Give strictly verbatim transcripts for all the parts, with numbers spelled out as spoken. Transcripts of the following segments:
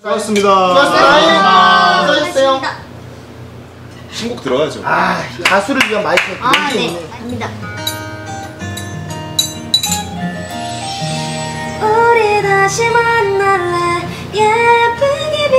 수고하셨습니다. 수고하셨습니다. 수고하셨어요. 신곡 들어가야죠. 아, 가수를 위한 마이크. 아, 네. 갑니다. 우리 다시 만날래. 예쁘게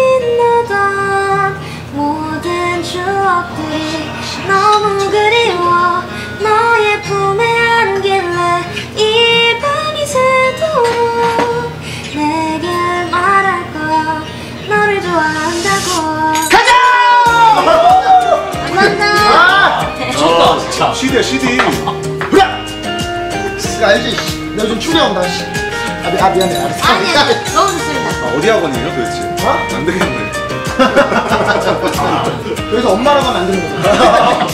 빛나던 모든 추억들이 너무 그리워. 너의 품에 안길래 이 밤이 새도록 내게 말할 거야. 너를 좋아한다고. 가자! 만나! 아, 진짜. 시디야, 시디. 으라! 알지? 너 좀 추려온다. 아, 미, 아 미안해. 알았어. 아니, 아니, 너무 좋습니다. 아, 어디 학원이에요 도대체? 어? 안 되겠네. 여기서 엄마라고 하면 안 되는 거잖아.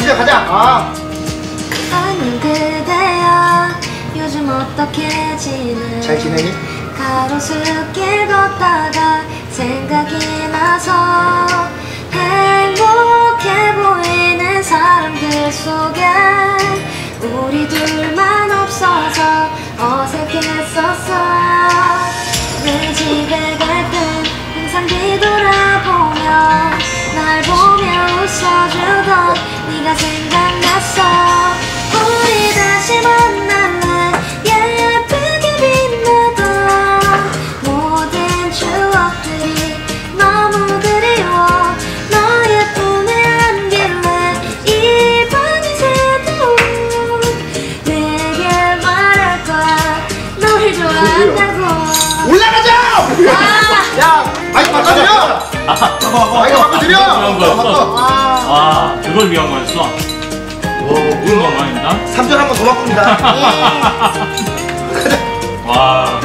이제 가자. 아. 아니 그대야 요즘 어떻게 지내? 잘 지내니? 가로수길 걷다가 생각이 나서 행복해 보이는 사람들 속에 우리 둘만 없어서 어색했었어. 내 집에 갈 땐 항상 뒤돌아보며 날 보며 웃어주던 네가 생각났어. 우리 다시 만나면 예쁘게 빛나던 모든 추억들이 너무 그리워. 너의 품에 안길래 이 밤이 새도록 내게 말할 거야. 너를 좋아한다고. 올라가자! 아이 바꿔 드려! 아, 바꿔 드려! 아, 그걸 위한 거였어? 오, 그런 거 아닙니다. 삼 절 한 번 더 바꿉니다. 와.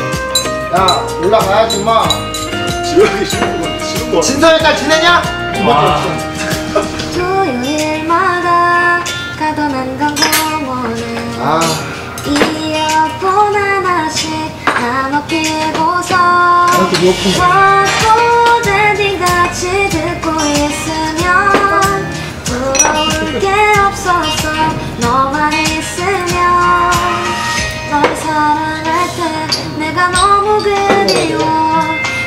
야, 올라가야지, 인마. 지우기 쉬운 거, 쉬운 거. 진서의 딸 지내냐? 와. 토요일마다 가던 한강공원에 아. 이어폰 하나씩 나눠 끼고서 와도 댄딩같이 듣고 있으면 부러울 게 없어서 너만 있으면 널 사랑할 때 내가 너무 그리워.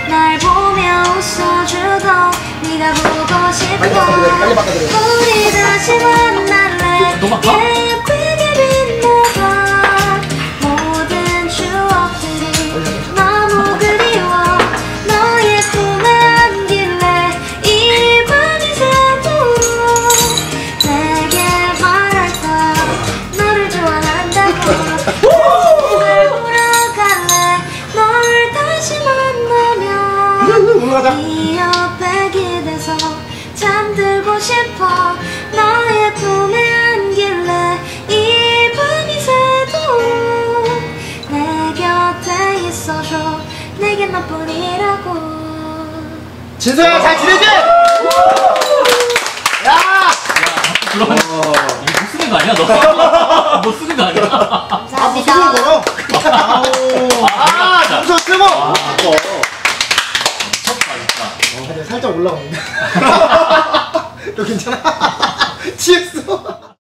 날 보며 웃어주던 네가 보고 싶어. 우리 다시 만날래. 예쁘게 빛나던 모든 추억들이 너무 그리워. 네 옆에 기대서 잠들고 싶어. 너의 품에 안길래 이 밤이 새도록 내 곁에 있어줘. 내겐 너뿐이라고. 진서야 잘 지내지? 야! 야 그럼 이거 못 쓰는 거 아니야 너? 못 쓰는 거 아니야? 감사합니다. 아, 뭐 쓰는 거요? 아 점수 쓰고! 아, 살짝 올라오는데. 너 괜찮아?